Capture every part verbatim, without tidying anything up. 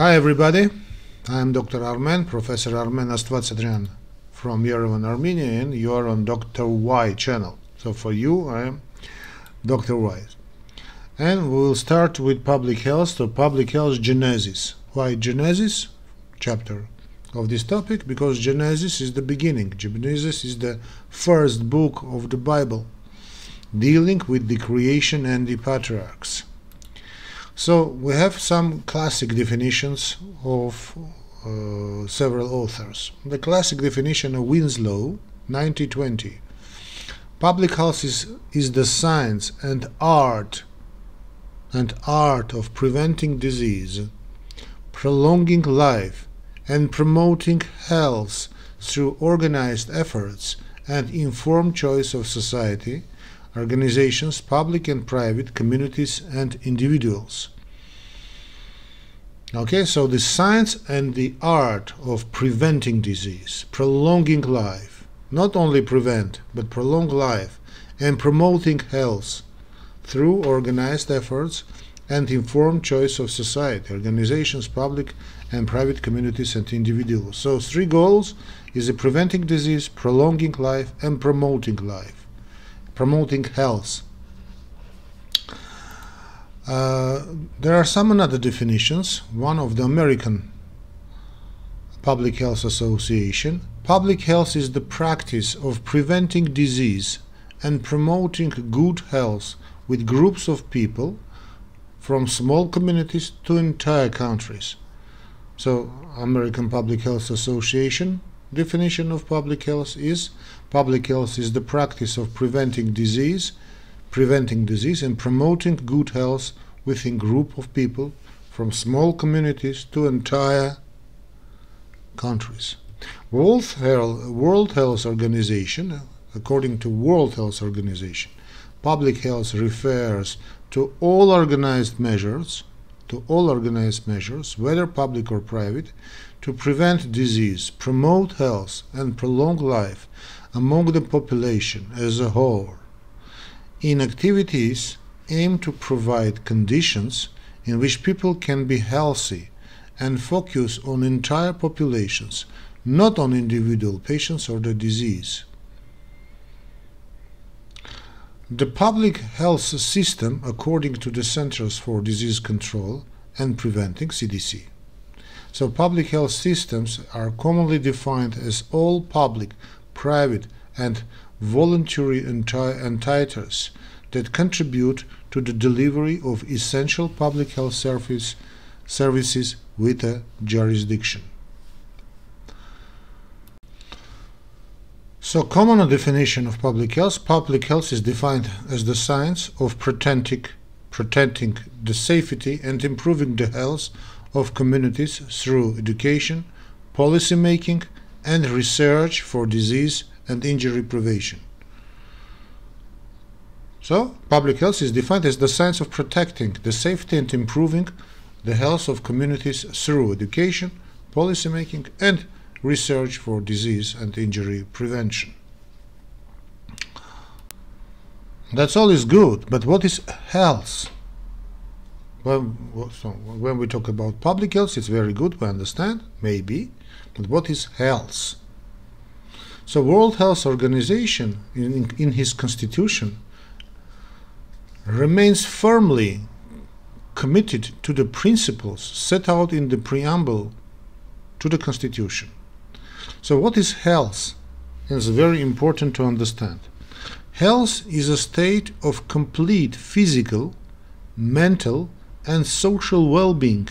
Hi everybody, I am Doctor Armen, Professor Armen Astvatsatryan from Yerevan, Armenia, and you are on Doctor Why channel. So for you, I am Doctor Why. And we will start with public health, so public health genesis. Why genesis? Chapter of this topic, because genesis is the beginning. Genesis is the first book of the Bible, dealing with the creation and the patriarchs. So we have some classic definitions of uh, several authors. The classic definition of Winslow, nineteen twenty. Public health is, is the science and art and art of preventing disease, prolonging life, and promoting health through organized efforts and informed choice of society, organizations, public and private, communities and individuals. Okay, so the science and the art of preventing disease, prolonging life, not only prevent, but prolong life, and promoting health through organized efforts and informed choice of society, organizations, public and private, communities and individuals. So three goals is the preventing disease, prolonging life and promoting life. Promoting health. Uh, there are some another definitions. One of the American Public Health Association. Public health is the practice of preventing disease and promoting good health with groups of people from small communities to entire countries. So, American Public Health Association definition of public health is public health is the practice of preventing disease, preventing disease and promoting good health within group of people from small communities to entire countries. World Health, World Health Organization, according to World Health Organization, public health refers to all organized measures, to all organized measures, whether public or private, to prevent disease, promote health, and prolong life among the population as a whole, in activities aimed to provide conditions in which people can be healthy and focus on entire populations, not on individual patients or the disease. The public health system, according to the Centers for Disease Control and Prevention, C D C. So public health systems are commonly defined as all public, private and voluntary entities that contribute to the delivery of essential public health service, services with a jurisdiction. So common definition of public health. Public health is defined as the science of protecting, protecting the safety and improving the health of communities through education, policy making, and research for disease and injury prevention. So, public health is defined as the science of protecting the safety and improving the health of communities through education, policy making, and research for disease and injury prevention. That's all is good, but what is health? Well, so when we talk about public health, it's very good, we understand, maybe, but what is health? So World Health Organization, in, in his constitution, remains firmly committed to the principles set out in the preamble to the constitution. So what is health? It's very important to understand. Health is a state of complete physical, mental, and social well-being,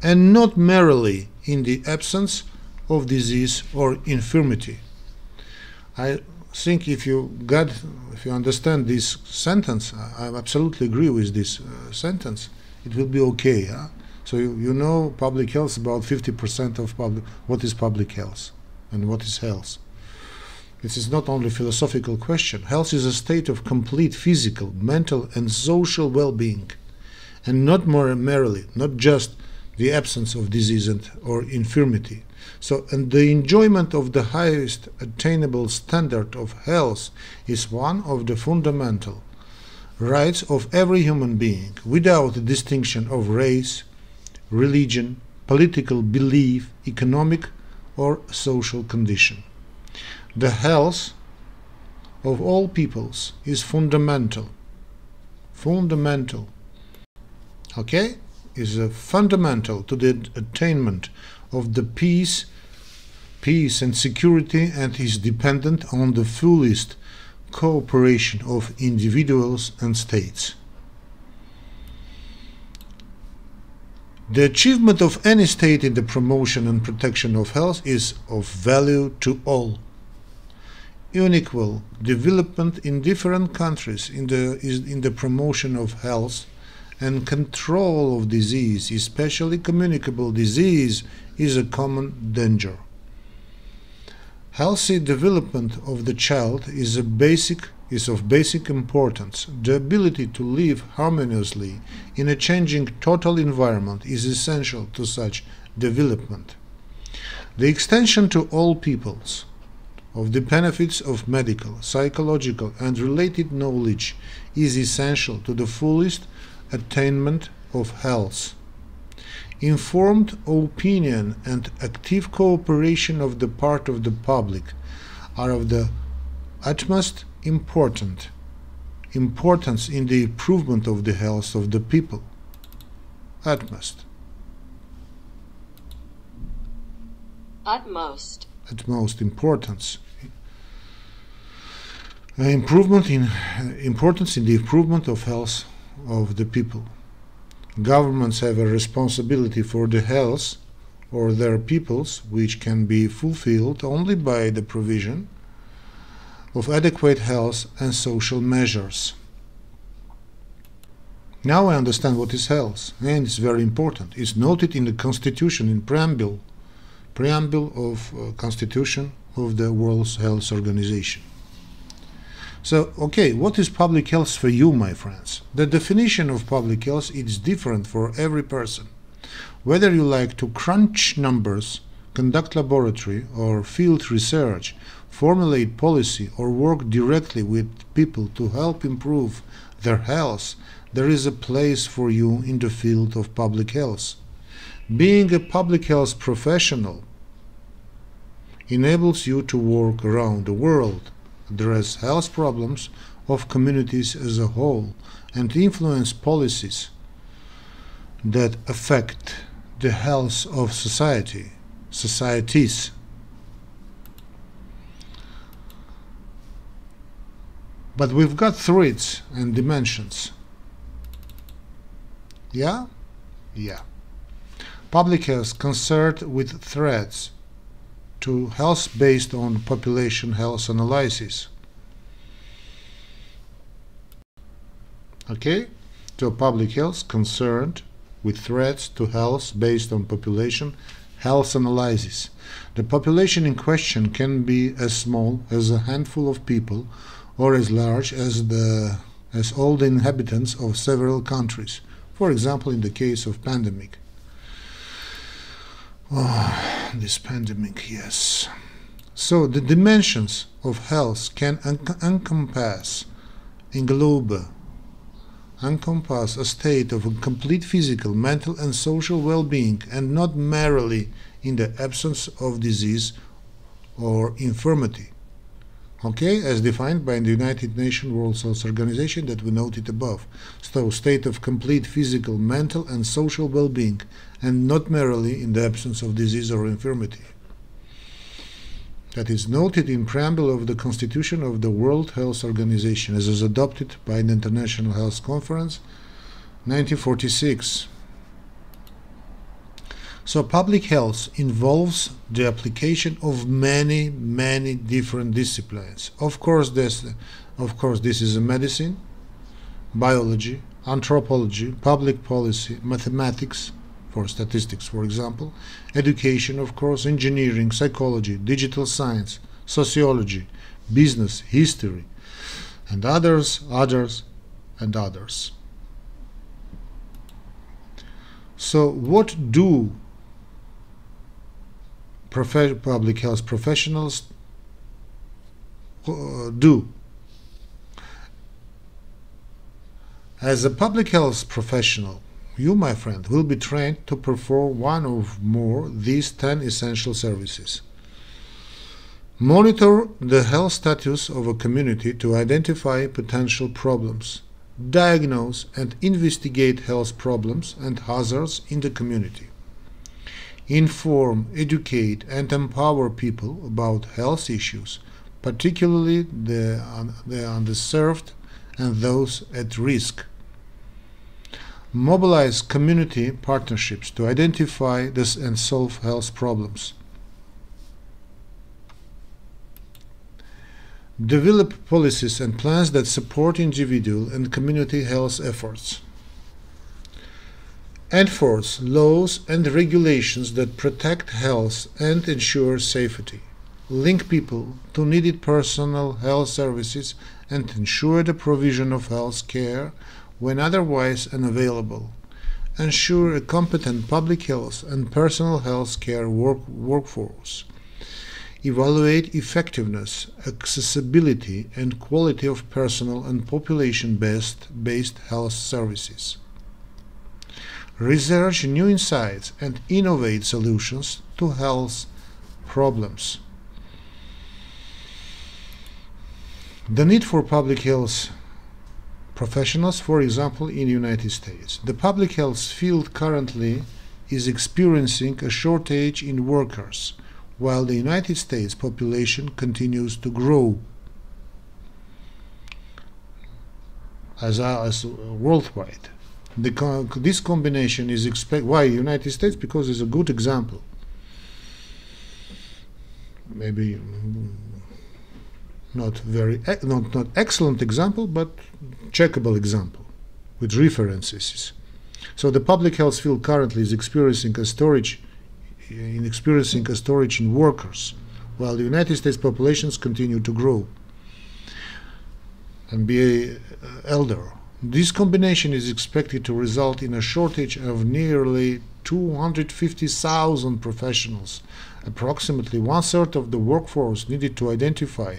and not merely in the absence of disease or infirmity. I think if you got, if you understand this sentence, I, I absolutely agree with this uh, sentence, it will be okay. Huh? So you, you know public health, about fifty percent of public, what is public health and what is health. This is not only a philosophical question. Health is a state of complete physical, mental and social well-being, and not more merely, not just the absence of disease and, or infirmity. So, and the enjoyment of the highest attainable standard of health is one of the fundamental rights of every human being, without distinction of race, religion, political belief, economic or social condition. The health of all peoples is fundamental. Fundamental. Okay? Is a fundamental to the attainment of the peace, peace and security, and is dependent on the fullest cooperation of individuals and states. The achievement of any state in the promotion and protection of health is of value to all. Unequal development in different countries in the, is in the promotion of health and control of disease, especially communicable disease, is a common danger. Healthy development of the child is a basic is of basic importance. The ability to live harmoniously in a changing total environment is essential to such development. The extension to all peoples of the benefits of medical, psychological and related knowledge is essential to the fullest attainment of health. Informed opinion and active cooperation of the part of the public are of the utmost important importance in the improvement of the health of the people. Utmost. Utmost. Utmost importance. Improvement in importance in the improvement of health of the people. Governments have a responsibility for the health or their peoples, which can be fulfilled only by the provision of adequate health and social measures. Now I understand what is health, and it's very important. It's noted in the Constitution, in preamble, preamble of uh, Constitution of the World Health Organization. So, okay, what is public health for you, my friends? The definition of public health is different for every person. Whether you like to crunch numbers, conduct laboratory or field research, formulate policy or work directly with people to help improve their health, there is a place for you in the field of public health. Being a public health professional enables you to work around the world, address health problems of communities as a whole, and influence policies that affect the health of society, societies. But we've got threads and dimensions. Yeah? Yeah. Public health concerned with threats to health based on population health analysis. Okay? So public health concerned with threats to health based on population health analysis. The population in question can be as small as a handful of people or as large as the as all the inhabitants of several countries, for example in the case of pandemic. Oh, this pandemic, yes. So the dimensions of health can en encompass, englobe, encompass a state of a complete physical, mental and social well-being, and not merely in the absence of disease or infirmity. Okay, as defined by the United Nations World Health Organization that we noted above. So, state of complete physical, mental and social well-being, and not merely in the absence of disease or infirmity. That is noted in preamble of the Constitution of the World Health Organization, as is adopted by the International Health Conference, nineteen forty-six. So public health involves the application of many, many different disciplines. Of course, this, of course, this is medicine, biology, anthropology, public policy, mathematics, for statistics, for example, education, of course, engineering, psychology, digital science, sociology, business, history, and others, others, and others. So what do public health professionals uh, do? As a public health professional, you, my friend, will be trained to perform one or more of these ten essential services. Monitor the health status of a community to identify potential problems, diagnose and investigate health problems and hazards in the community. Inform, educate and empower people about health issues, particularly the, un the underserved and those at risk. Mobilize community partnerships to identify this and solve health problems. Develop policies and plans that support individual and community health efforts. Enforce laws and regulations that protect health and ensure safety. Link people to needed personal health services and ensure the provision of health care when otherwise unavailable. Ensure a competent public health and personal health care work workforce. Evaluate effectiveness, accessibility, and quality of personal and population-based health services. Research new insights and innovate solutions to health problems. The need for public health professionals, for example, in the United States. The public health field currently is experiencing a shortage in workers, while the United States population continues to grow as, as worldwide. The co this combination is expect why United States? Because it's a good example. Maybe not very not not excellent example, but checkable example with references. So the public health field currently is experiencing a storage. In experiencing a storage in workers, while the United States populations continue to grow and be uh, elder. This combination is expected to result in a shortage of nearly two hundred fifty thousand professionals, approximately one-third of the workforce needed to identify,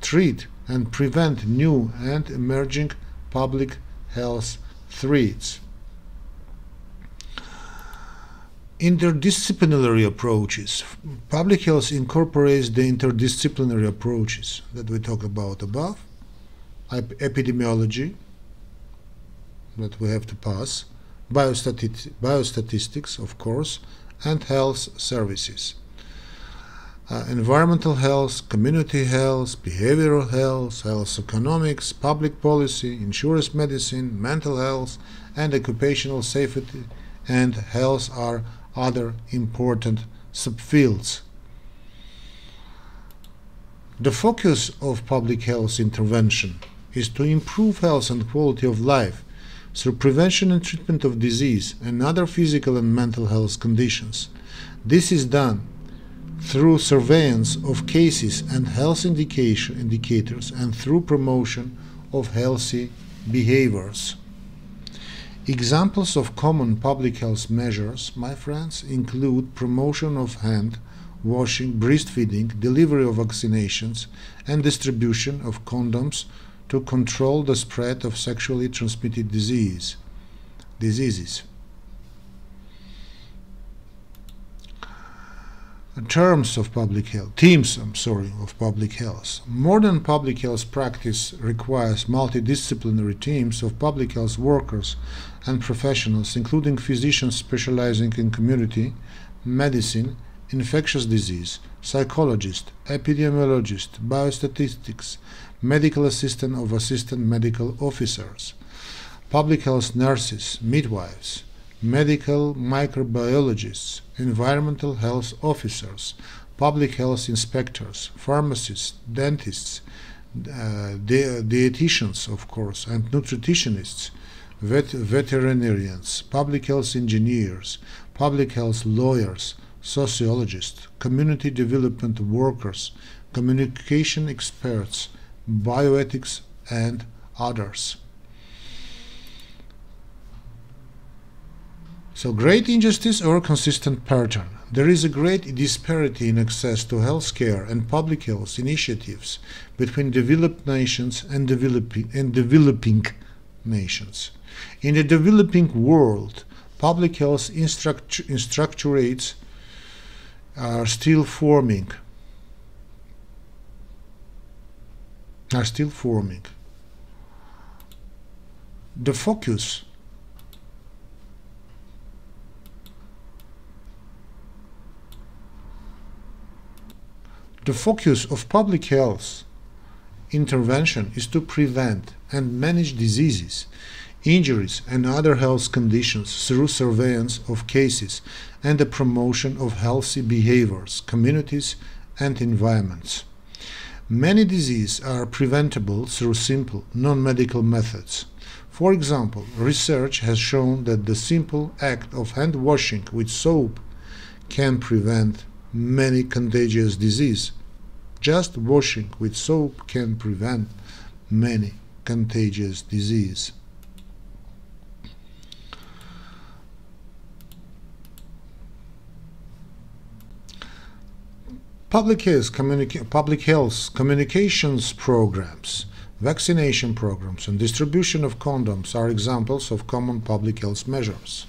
treat, and prevent new and emerging public health threats. Interdisciplinary approaches. Public health incorporates the interdisciplinary approaches that we talked about above. Epidemiology, that we have to pass, biostati biostatistics, of course, and health services. Uh, environmental health, community health, behavioral health, health economics, public policy, insurance medicine, mental health, and occupational safety and health are other important subfields. The focus of public health intervention is to improve health and quality of life through prevention and treatment of disease and other physical and mental health conditions. This is done through surveillance of cases and health indication indicators and through promotion of healthy behaviors. Examples of common public health measures, my friends, include promotion of hand washing, breastfeeding, delivery of vaccinations, and distribution of condoms to control the spread of sexually transmitted disease, diseases. Terms of public health, teams, I'm sorry, of public health. Modern public health practice requires multidisciplinary teams of public health workers and professionals, including physicians specializing in community medicine, infectious disease, psychologists, epidemiologists, biostatistics, medical assistant of assistant medical officers, public health nurses, midwives, medical microbiologists, environmental health officers, public health inspectors, pharmacists, dentists, uh, di dietitians, of course, and nutritionists, vet veterinarians, public health engineers, public health lawyers, sociologists, community development workers, communication experts, bioethics, and others. So, great injustice or consistent pattern. There is a great disparity in access to health care and public health initiatives between developed nations and, develop and developing nations. In the developing world, public health instruct instructorates are still forming. Are still forming. The focus The focus of public health intervention is to prevent and manage diseases, injuries, and other health conditions through surveillance of cases and the promotion of healthy behaviors, communities, and environments. Many diseases are preventable through simple, non-medical methods. For example, research has shown that the simple act of hand washing with soap can prevent many contagious diseases. Just washing with soap can prevent many contagious diseases. Public health, communica public health communications programs, vaccination programs, and distribution of condoms are examples of common public health measures.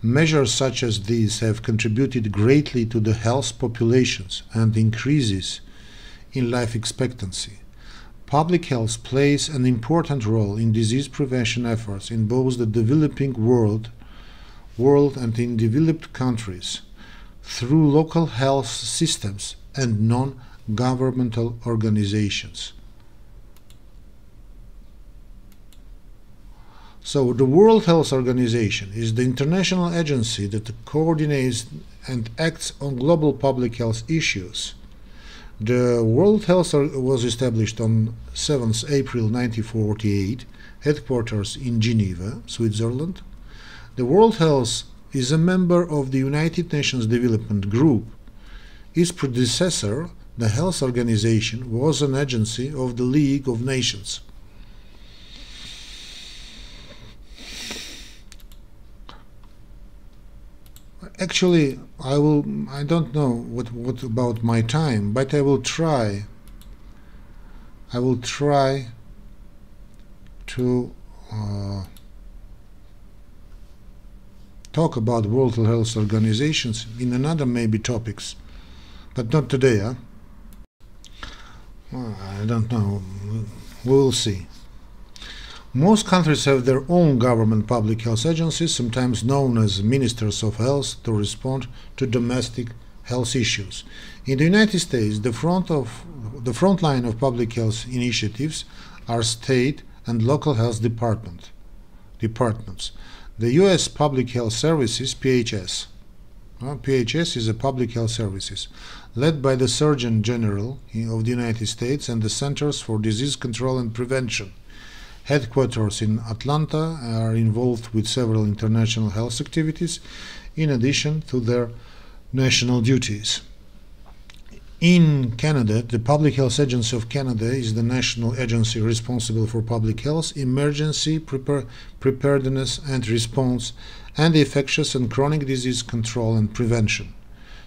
Measures such as these have contributed greatly to the health populations and increases in life expectancy. Public health plays an important role in disease prevention efforts in both the developing world, world and in developed countries, through local health systems and non-governmental organizations. So, the World Health Organization is the international agency that coordinates and acts on global public health issues. The World Health Organization was established on seventh April nineteen forty-eight, headquarters in Geneva, Switzerland. The World Health is a member of the United Nations Development Group. Its predecessor, the Health Organization, was an agency of the League of Nations. Actually, I will. I don't know what what about my time, but I will try. I will try to uh, talk about World Health Organizations in another maybe topics, but not today. Huh? Well, I don't know. We'll see. Most countries have their own government public health agencies, sometimes known as ministers of health, to respond to domestic health issues. In the United States, the front of the front line of public health initiatives are state and local health department departments. The U S Public Health Services (P H S). P H S is a public health services led by the Surgeon General of the United States and the Centers for Disease Control and Prevention. Headquarters in Atlanta are involved with several international health activities in addition to their national duties. In Canada, the Public Health Agency of Canada is the national agency responsible for public health, emergency prepar preparedness and response, and infectious and chronic disease control and prevention.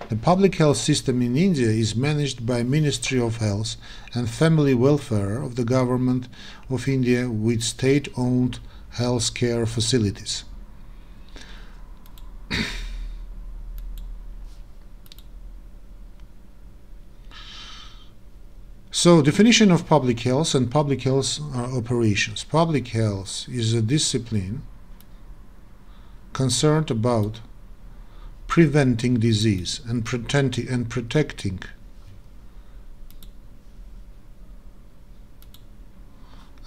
The public health system in India is managed by Ministry of Health and Family Welfare of the Government of India with state-owned health care facilities. So, definition of public health and public health operations. Public health is a discipline concerned about preventing disease and protecting and protecting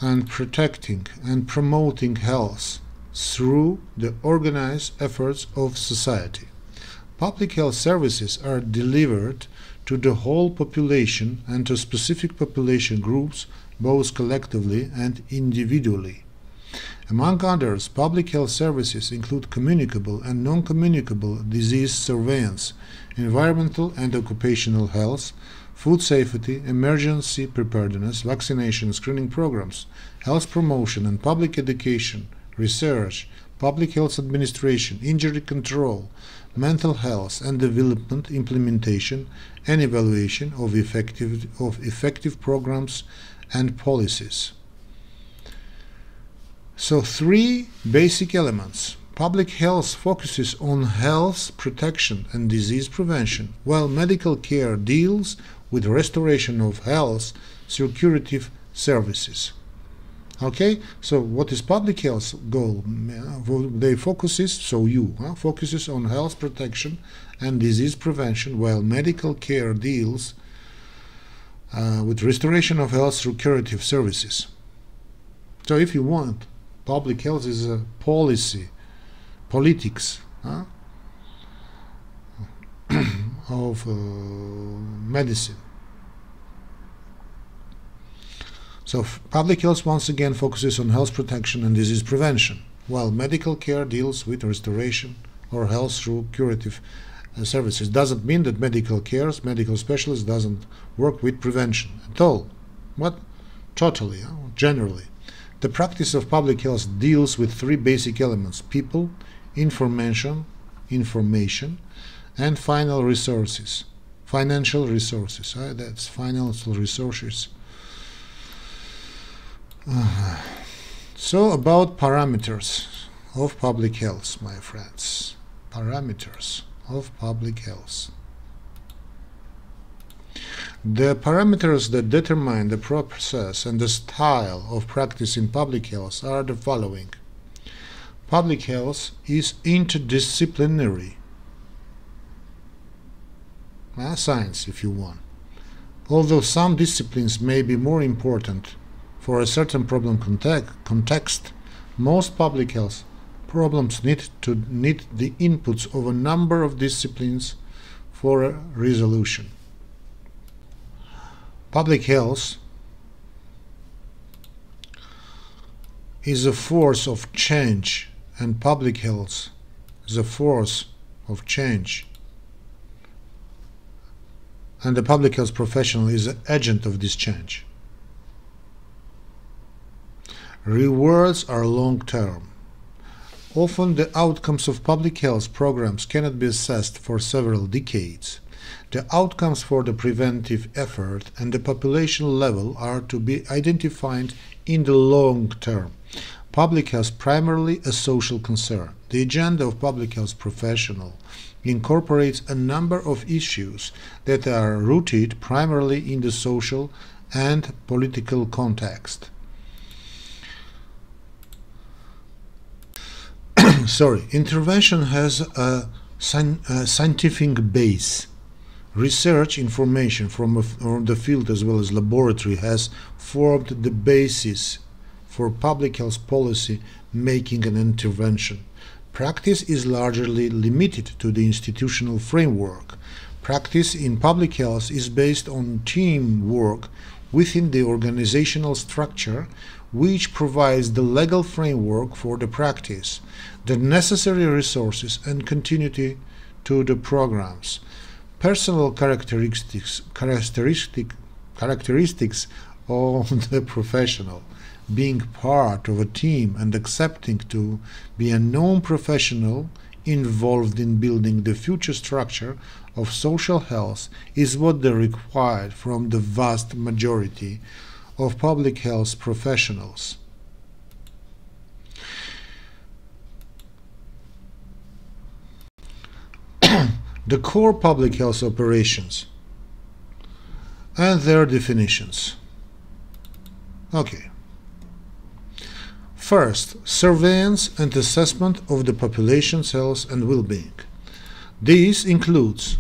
and protecting and promoting health through the organized efforts of society. Public health services are delivered to the whole population and to specific population groups, both collectively and individually. Among others, public health services include communicable and non-communicable disease surveillance, environmental and occupational health, food safety, emergency preparedness, vaccination screening programs, health promotion and public education, research, public health administration, injury control, mental health and development, implementation and evaluation of effective, of effective programs and policies. So, three basic elements: Public health focuses on health protection and disease prevention, while medical care deals with restoration of health through curative services. Okay, so what is public health goal? They focuses, so you, huh, focuses on health protection and disease prevention, while medical care deals uh, with restoration of health through curative services. So if you want, public health is a policy, politics huh, of uh, medicine. So public health once again focuses on health protection and disease prevention, while medical care deals with restoration or health through curative uh, services. Doesn't mean that medical care, medical specialists doesn't work with prevention at all, but totally, uh, generally. The practice of public health deals with three basic elements: people, information, information, and final resources, financial resources. Uh, that's financial resources. Uh, so about parameters of public health, my friends. Parameters of public health. The parameters that determine the process and the style of practice in public health are the following. Public health is interdisciplinary. Uh, science, if you want. Although some disciplines may be more important for a certain problem context, most public health problems need to need the inputs of a number of disciplines for a resolution. Public health is a force of change, and public health is a force of change. And the public health professional is an agent of this change. Rewards are long-term. Often the outcomes of public health programs cannot be assessed for several decades. The outcomes for the preventive effort and the population level are to be identified in the long term. Public health is primarily a social concern. The agenda of public health professional incorporates a number of issues that are rooted primarily in the social and political context. Sorry, intervention has a, a scientific base. Research information from, a, from the field as well as laboratory has formed the basis for public health policy making an intervention. Practice is largely limited to the institutional framework. Practice in public health is based on teamwork within the organizational structure, which provides the legal framework for the practice, the necessary resources and continuity to the programs. Personal characteristics, characteristic, characteristics of the professional. Being part of a team and accepting to be a known professional involved in building the future structure of social health is what is required from the vast majority of public health professionals. The core public health operations and their definitions. Okay. First, surveillance and assessment of the population's health and well-being. This includes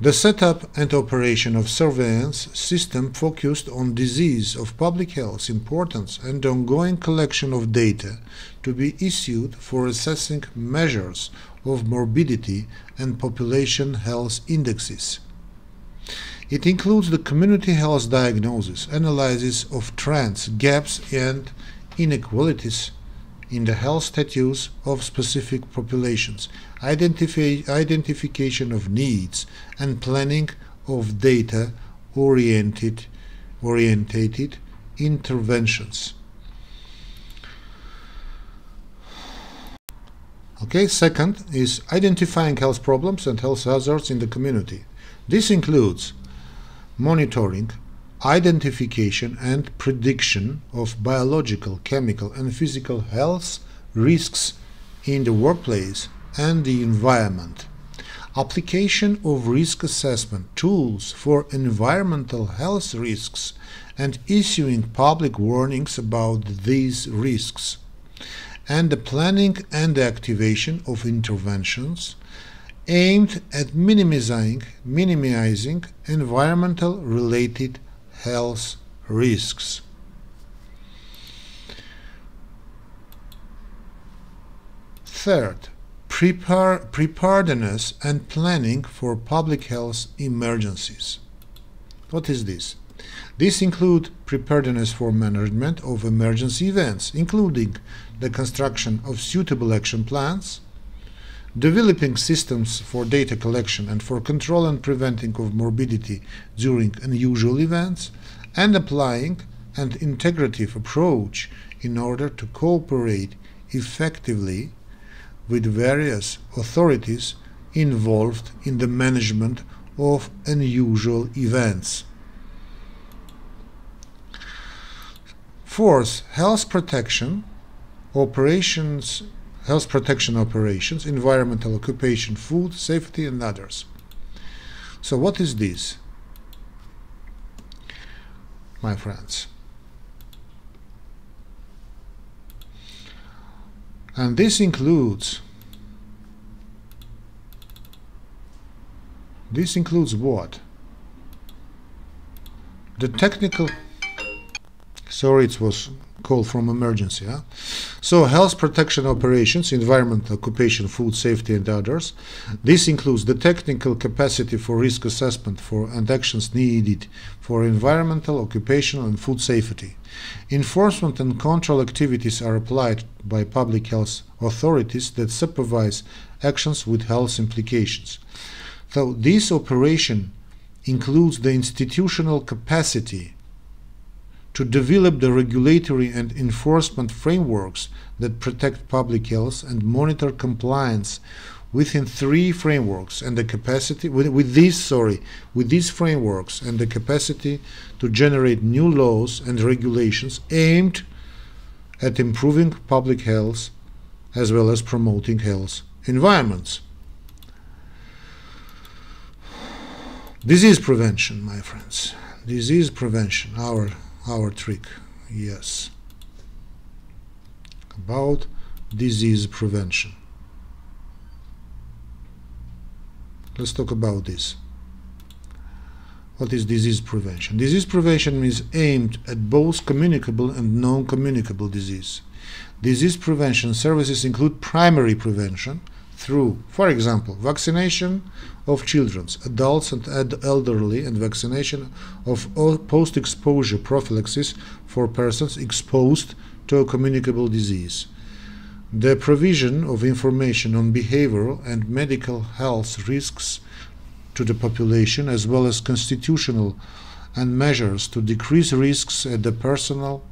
the setup and operation of surveillance system focused on disease of public health importance and ongoing collection of data to be issued for assessing measures of morbidity and population health indexes. It includes the community health diagnosis, analysis of trends, gaps and inequalities in the health status of specific populations, identifi identification of needs, and planning of data-oriented orientated interventions. Okay, second is identifying health problems and health hazards in the community. This includes monitoring, identification and prediction of biological, chemical and physical health risks in the workplace and the environment. Application of risk assessment tools for environmental health risks and issuing public warnings about these risks, and the planning and the activation of interventions aimed at minimizing, minimizing environmental-related health risks. Third, prepare, preparedness and planning for public health emergencies. What is this? This includes preparedness for management of emergency events, including the construction of suitable action plans, developing systems for data collection and for control and preventing of morbidity during unusual events, and applying an integrative approach in order to cooperate effectively with various authorities involved in the management of unusual events. Fourth, health protection operations, health protection operations, environmental, occupation, food, safety, and others. So what is this, my friends? And this includes, this includes what? The technical, sorry, it was call from emergency. Huh? So health protection operations, environment, occupation, food, safety, and others. This includes the technical capacity for risk assessment for and actions needed for environmental, occupational, and food safety. Enforcement and control activities are applied by public health authorities that supervise actions with health implications. So this operation includes the institutional capacity to develop the regulatory and enforcement frameworks that protect public health and monitor compliance within three frameworks and the capacity with, with these sorry with these frameworks and the capacity to generate new laws and regulations aimed at improving public health as well as promoting health environments. Disease prevention, my friends. Disease prevention, our our trick, yes, about disease prevention. Let's talk about this. What is disease prevention? Disease prevention is aimed at both communicable and non-communicable disease. Disease prevention services include primary prevention through, for example, vaccination of children, adults and ad elderly, and vaccination of post-exposure prophylaxis for persons exposed to a communicable disease. The provision of information on behavioral and medical health risks to the population, as well as constitutional and measures to decrease risks at the personal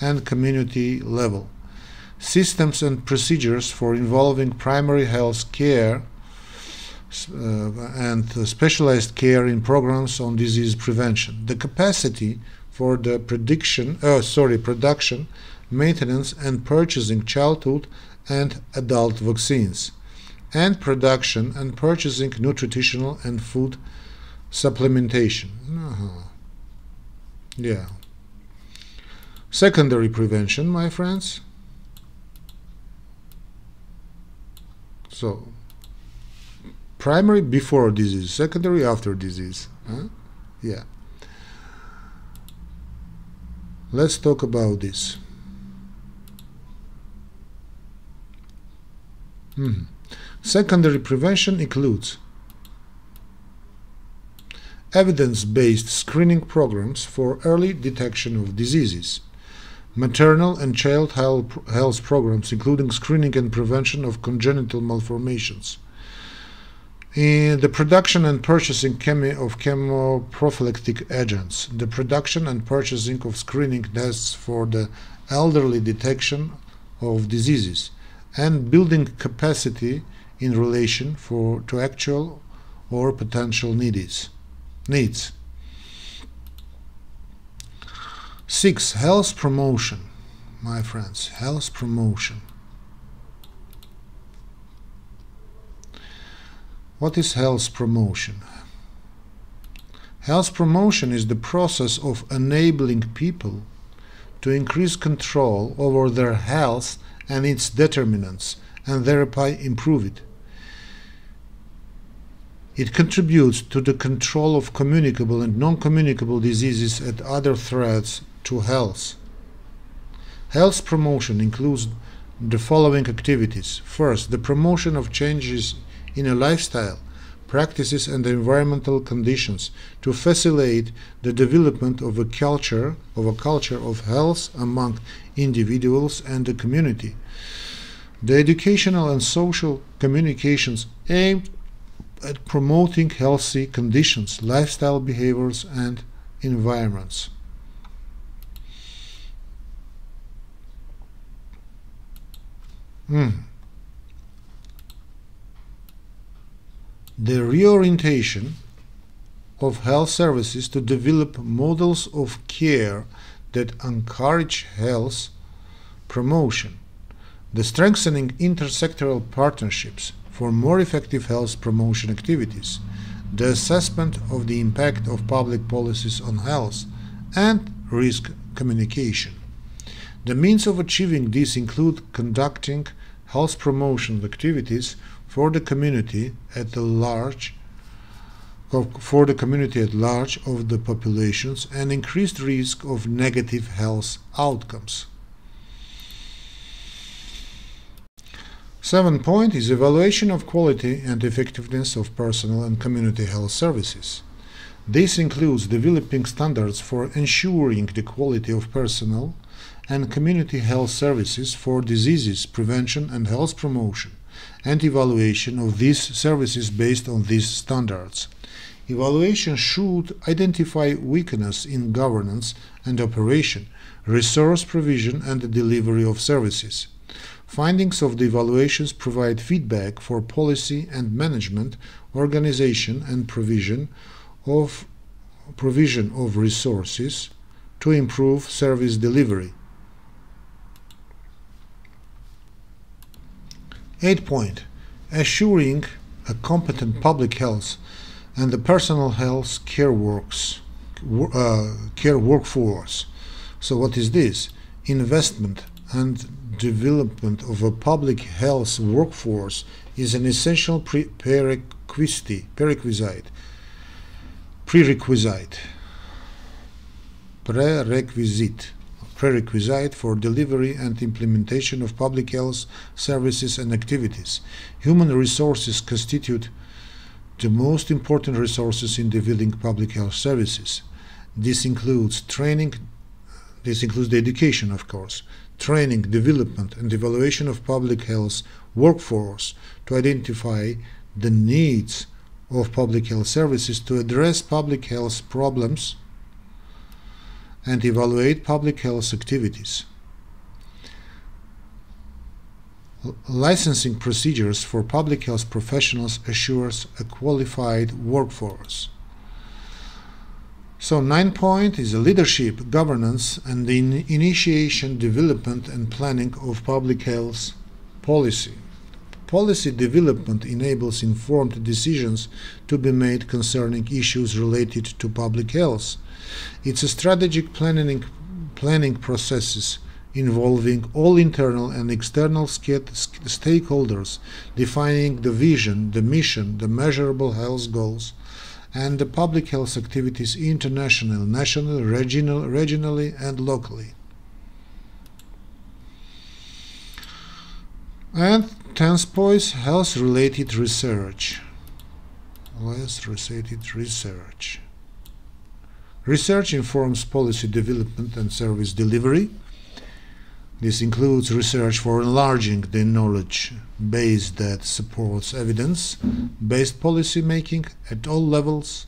and community level. Systems and procedures for involving primary health care uh, and specialized care in programs on disease prevention. The capacity for the prediction, uh, sorry, production, maintenance, and purchasing childhood and adult vaccines, and production and purchasing nutritional and food supplementation. Uh-huh. Yeah. Secondary prevention, my friends. So, primary before disease, secondary after disease. Huh? Yeah. Let's talk about this. Mm-hmm. Secondary prevention includes evidence-based screening programs for early detection of diseases. Maternal and child health programs, including screening and prevention of congenital malformations. In the production and purchasing chemo of chemoprophylactic agents. The production and purchasing of screening tests for the elderly detection of diseases. And building capacity in relation for, to actual or potential needs. needs. Six, health promotion, my friends, health promotion. What is health promotion? Health promotion is the process of enabling people to increase control over their health and its determinants, and thereby improve it. It contributes to the control of communicable and non-communicable diseases and other threats to health. Health promotion includes the following activities. First, the promotion of changes in a lifestyle, practices and environmental conditions to facilitate the development of a culture, of a culture of health among individuals and the community. The educational and social communications aimed at promoting healthy conditions, lifestyle behaviors and environments. Mm. The reorientation of health services to develop models of care that encourage health promotion. The strengthening intersectoral partnerships for more effective health promotion activities. The assessment of the impact of public policies on health and risk communication. The means of achieving this include conducting health promotion activities for the community at the large, for the community at large of the populations and increased risk of negative health outcomes. Seventh point is evaluation of quality and effectiveness of personal and community health services. This includes developing standards for ensuring the quality of personal and community health services for diseases prevention and health promotion, and evaluation of these services based on these standards. Evaluation should identify weakness in governance and operation, resource provision and the delivery of services. Findings of the evaluations provide feedback for policy and management, organization and provision of, provision of resources to improve service delivery. Eighth point, assuring a competent public health and the personal health care works, uh, care workforce. So what is this? Investment and development of a public health workforce is an essential pre prerequisite, prerequisite, prerequisite, prerequisite. prerequisite for delivery and implementation of public health services and activities. Human resources constitute the most important resources in developing public health services. This includes training, this includes the education, of course, training, development, and evaluation of public health workforce to identify the needs of public health services to address public health problems and evaluate public health activities. Licensing procedures for public health professionals assures a qualified workforce. So ninth point is leadership, governance, and the in initiation, development, and planning of public health policy. Policy development enables informed decisions to be made concerning issues related to public health. It's a strategic planning, planning processes involving all internal and external stakeholders, defining the vision, the mission, the measurable health goals, and the public health activities international, national, regional, regionally, and locally. And tenth point, health-related research. Health-related research. Research informs policy development and service delivery. This includes research for enlarging the knowledge base that supports evidence-based policy making at all levels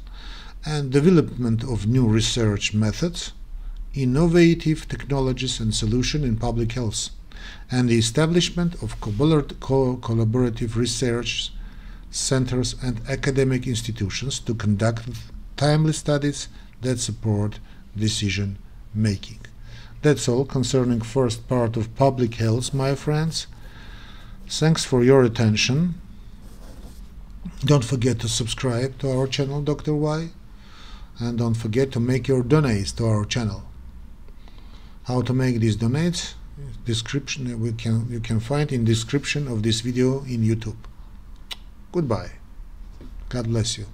and development of new research methods, innovative technologies and solutions in public health, and the establishment of collaborative research centers and academic institutions to conduct timely studies that support decision making. That's all concerning first part of public health, my friends. Thanks for your attention. Don't forget to subscribe to our channel, Doctor Why, and don't forget to make your donates to our channel. How to make these donates? Description we can you can find in description of this video in YouTube. Goodbye. God bless you.